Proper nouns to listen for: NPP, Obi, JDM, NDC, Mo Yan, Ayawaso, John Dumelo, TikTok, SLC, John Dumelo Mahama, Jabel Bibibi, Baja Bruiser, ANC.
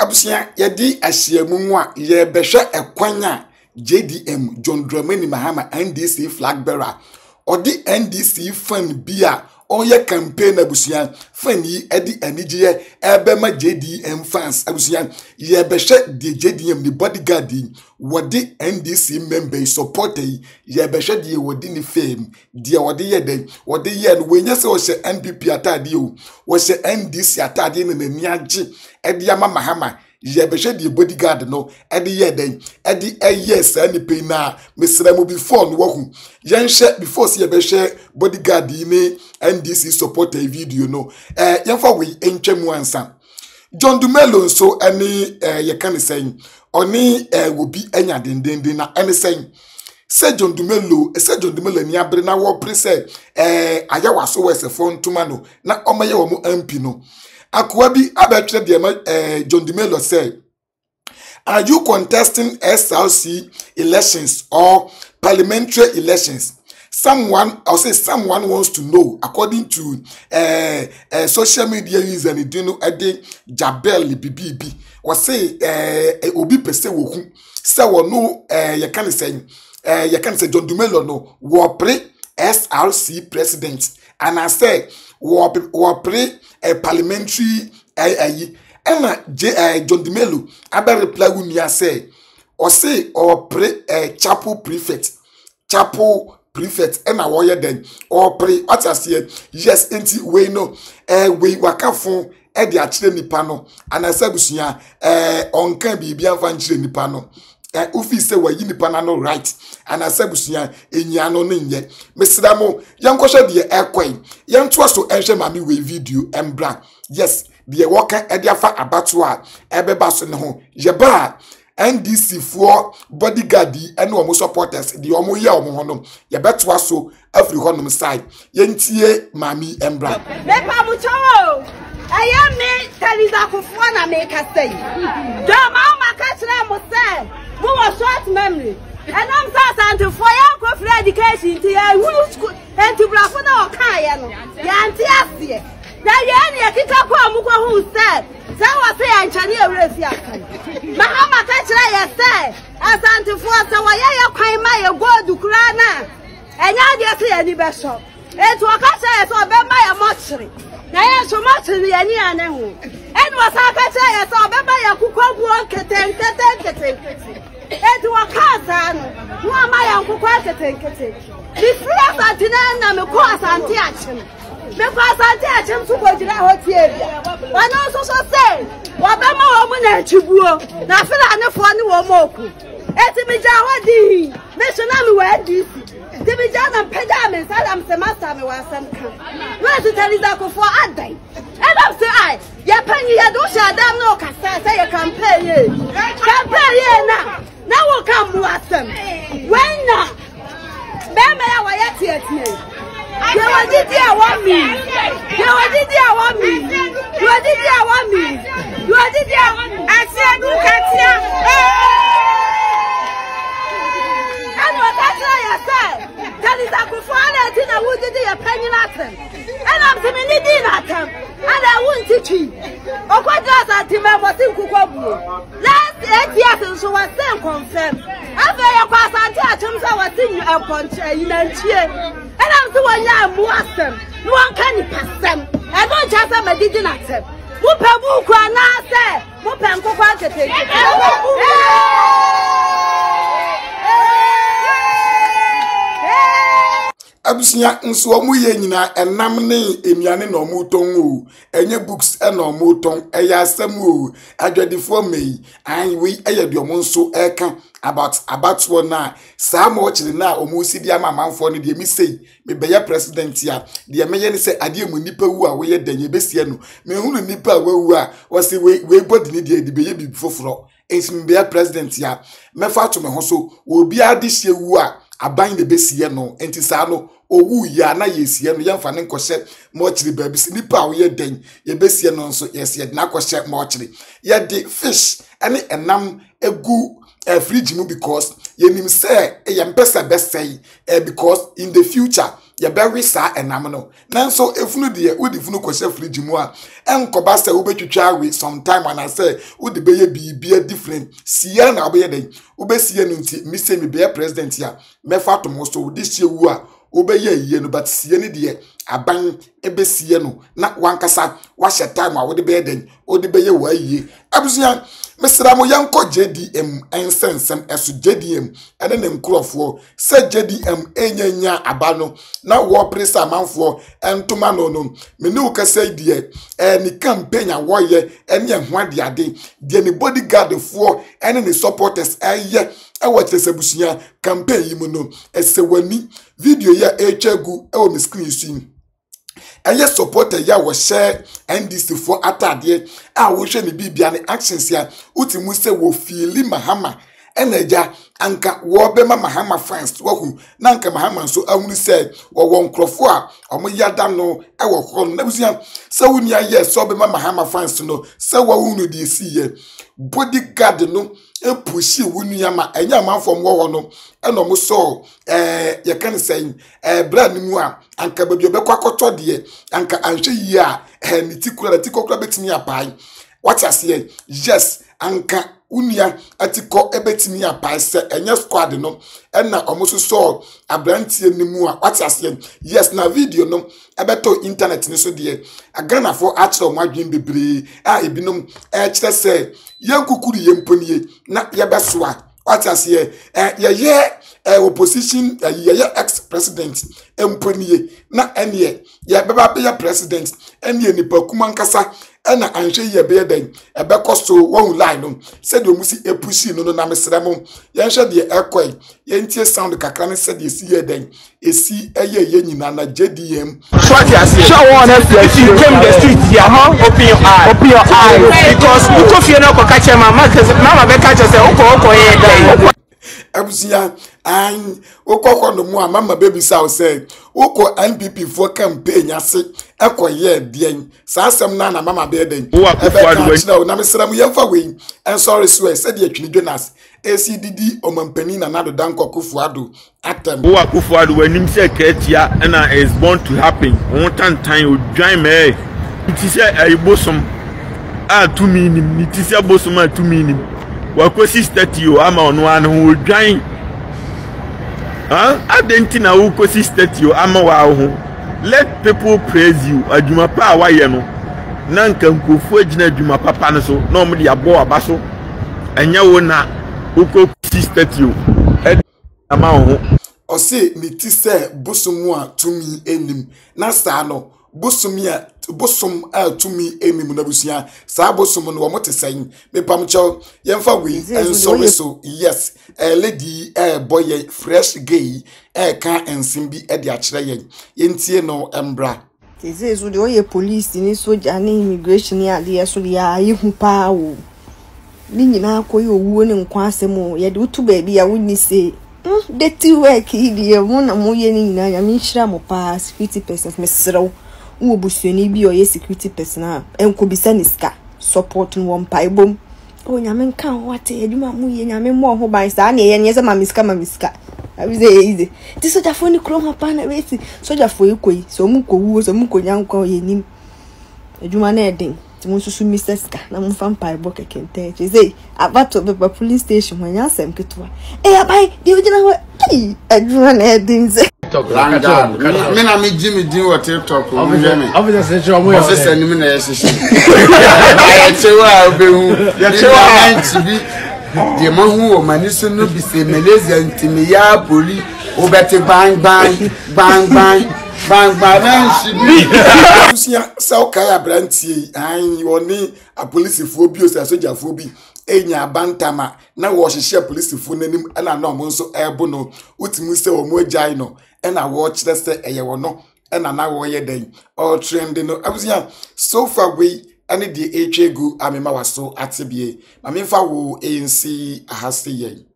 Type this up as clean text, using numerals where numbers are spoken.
Abusia yedi asiemu nwa ye behwe ekwanya JDM John Dumelo Mahama NDC flag bearer odi NDC fan bia onye campaign abusia fan yi edi anije ebe ma JDM fans abusia ye behwe the JDM the bodyguard wodi NDC member support ye behwe the wodi ni fame the wodi ye dey wodi ye no we nyese o she NPP atade o we she NDC atade na nani age edi ama Mahama ye behwe the bodyguard no edi ye dey edi yes any pay na mesra mo before no wahu ye nhye before se ye behwe bodyguard ni NDC support video no ye fa we entwemu ansa John Dumelo so any ye kan say oni Obi enya dendende na anything say John Dumelo say John Dumelo ni abre na wo pre say ayawaso we se fon tuma no na omaye wo mu ampi no akwa bi abetwe de John Dumelo say are you contesting SLC elections or parliamentary elections? Someone, I'll say someone wants to know, according to social media user, you know, Jabel Bibibi, or say, Obi pese woku, say, no, you can say, John Dumelo, no, wopre SLC president, and I say, wopre a parliamentary, and John Dumelo, I better reply when you say, or pre a chapel prefect, chapel prefect and a warrior then or pray what I say yes ain't we no we waka phone at the actual nipa no and I said busia on can be bien vanchire nipa no ufi say we nipa na no right and I said busia enya no nye mesida mo yankosha de ekwen yanto so enhwe mami we video embra yes the worker at the afa abatwa ebeba so ne ho yeba NDC for bodyguard and omo supporters the omo ye omo hono ye betwa so every honum side ye ntie mami embra lepa mucho I am me taliza kufuwa na me kasei do mama kachira mo say who was short memory and I'm sad and for your ko free education ti e who school and to blafo na o kan ye no ye anti asie na ye ne kika ko mu ko hu say was saying, Mahama Kachra, as Santa Forza, why I cry my go to Kurana, and now they see any bishop. It was Kachra, so Bemaya Motri. Nay, so much in the Anian, and was Akachra, so Bemaya Kuko, walk at and it was Kazan, who am I who quite a ticket? This left at Dinam, of course, and Tiachin. Because I tell him to go to the hotel. And also, say, what am I woman at you? Nothing I know for no more. Etimija, Missionary, where do you? Timijan and Pedamins, Adam Samasa, where some come. Where to tell you that before I die? And I'm saying, I, your penny, I don't share them, no, because I say, you can pay it. Can pay it now. Now we'll come to us. When not? Bam, I was at me. You are did there want me. You are did there want me. You are did there want me. You are did there want me. I said, look at here. And what I said, that is a good one. I did not want to do a penny lesson. And I'm the minute dinner. And I won't teach you. Of what does I remember? Last 8 years, so I still confirm. After your pass, I tell you, I was in your punch. And I'm the one now, Muasem. No one can pass them. I don't just have a digging at them. Mupabuka now said, Mupanko wanted it. Abusia and Swamuyanina and Namne in Yanin or Mutongu, and your books and or Muton, a Yasamu, a dread for me, and we a your monso aircamp. About one now. Some watching now, or Musi, the amount for the missay, me by your president here. The American say, I dear Munipa who are weird than your best yano. Me only nipper where we are, was the way body needed the baby before floor. It's me by president here. Me far to my hoso will be out this year who are buying the best yano, and Tisano, or who yana yes yano, young fan and cochet, mortally babies, nipper weird then your best yano, so yes, yet now cochet mortally. Yet the fish, and a num a goo. Free Jimu because ye nim say a yam best say because in the future ya bari sa enamno nanso efunu de wo de funu kwose friji mu a enkoba se wo betwitwa we sometime and I say wo de beye bibia different siya na aboye dey wo be siya nti mi se mi be president ya mefa to mo so wo de siya wu a wo be ye ye no but siya ni de aban ebe siya no na wankasa wa she time a wo de be dey wo de beye wa ye abusuan Mr. Mo Yan ko JDM ensensem esu JDM ene ne nkrofo se JDM enyanya abano na wo presa manfo entoma no no me ne ukase die ni campaign a wo ye ene ehwade ade die ni bodyguard fo ene ni supporters eye e wo tesebusuya campaign yi mu no esewani video ya echegu e wo mi screen sin eye supporter ya wo share NDC for atade a wo hwe ne bibia ne actions ya utimu se wo fili mahama enaja anka wo be mahama fans wo hu na anka mahama so ahunu se wo won krofo a omoyada no e wo ho na busia se wuni aye so be mahama fans no se wo hunu de si ye bodyguard no e pushi wuni ama enya manfom wo ho no eno mo so ye kan sen brand mu a anka babio be kwakoto de anka anhwe yi a tikokra betimi apai what I say yes anka unia atiko ebetimi apai se enye squad no enna omoso so abrantie ni mu a what I say yes na video no ebeto internet ni so de aganafo a kire omadwen bebre a ebinom e kire se yankukuru yemponie na yebesoa what I say ye opposition ex-president emponiye na enye ya beba president enye ni pakuma nkasa ena anhwe ye be den ebekoso won line no said we musi epushi no na mesrem ye nhwe de ekoi ye ntie sound kakra ne said ye si ye den esi eye ye nyina na JDM what I say show on SLC came the street here open your eye because ukofie na koka chema mama be catch say ukoko ye den abusia an okoko no mu amama baby saw say uko NPP for campaign ase ekoye dien saasem na na mama be den e na mesram yemfa we en sorry swear said the twini Jonas ACDD omampani na nado dankokufuado atem wo akufuado wanim say ketia and is born to happen one time you join me it is a bosom a 2 minutes it is a bosom a 2 minutes wako sister tio ama onwa no odwan adenti na wako sister tio ama wa ho let people praise you adwuma pa wa ye no na nkankofu agina adwuma papa no so na omde abo abaso enya wo na wako sister tio ama ho o se ni ti se bosomu a tumi enim na sa no bosomia bosom a tumi emimu na busia sa bosom no wote sen me pamcho yemfa we and sorry so yes a lady a boy fresh gay a ka ensim bi e de akire yen yentie no embra tese so de oye police ni soja ni immigration ya de so ya yehu pa wo ni nyina akoye owuo ni nkwa asemo ye de utu ba bi ya woni se de ti work idi e mo na mo ye ni nyina ya mi hira mo pa 50% mesero wo busuani bi o ye security personnel enko bi sani ska support no one pa ibom o nyame kan wate aduma mu ye nyame mo ho ban sa na ye ne se mamiska abize easy ti soja fo ni krom hapa na weti soja fo ekoyi so mu ko wuo so mu ko nyanko ye nim aduma na eden ti mu susu mr ska na mu fam pa ibo kekente je say abato be police station when yasem ketwa e abai di o jina ho e aduma na eden ze London. Me na me Jimmy din wa TikTok o me. Obviously sure mo. Obviously send me na yes. I chewa obehu. Ya chewa anti bi. De mo hu o mani so no bi se Malaysia ntimi ya poli o beti bang bang bang bang bang bang shibi. Usia so kai abrantie an woni a police phobia so soja phobia. Enya bantama na wo hihye police fu nanim ana na mo nso ebo no utimu se wo mo agai no ena wo kire se eye wo no ena na wo ye den all trending no abusia so far we ani the hegu amema waso atebie ma me fa wo ANC ahase ye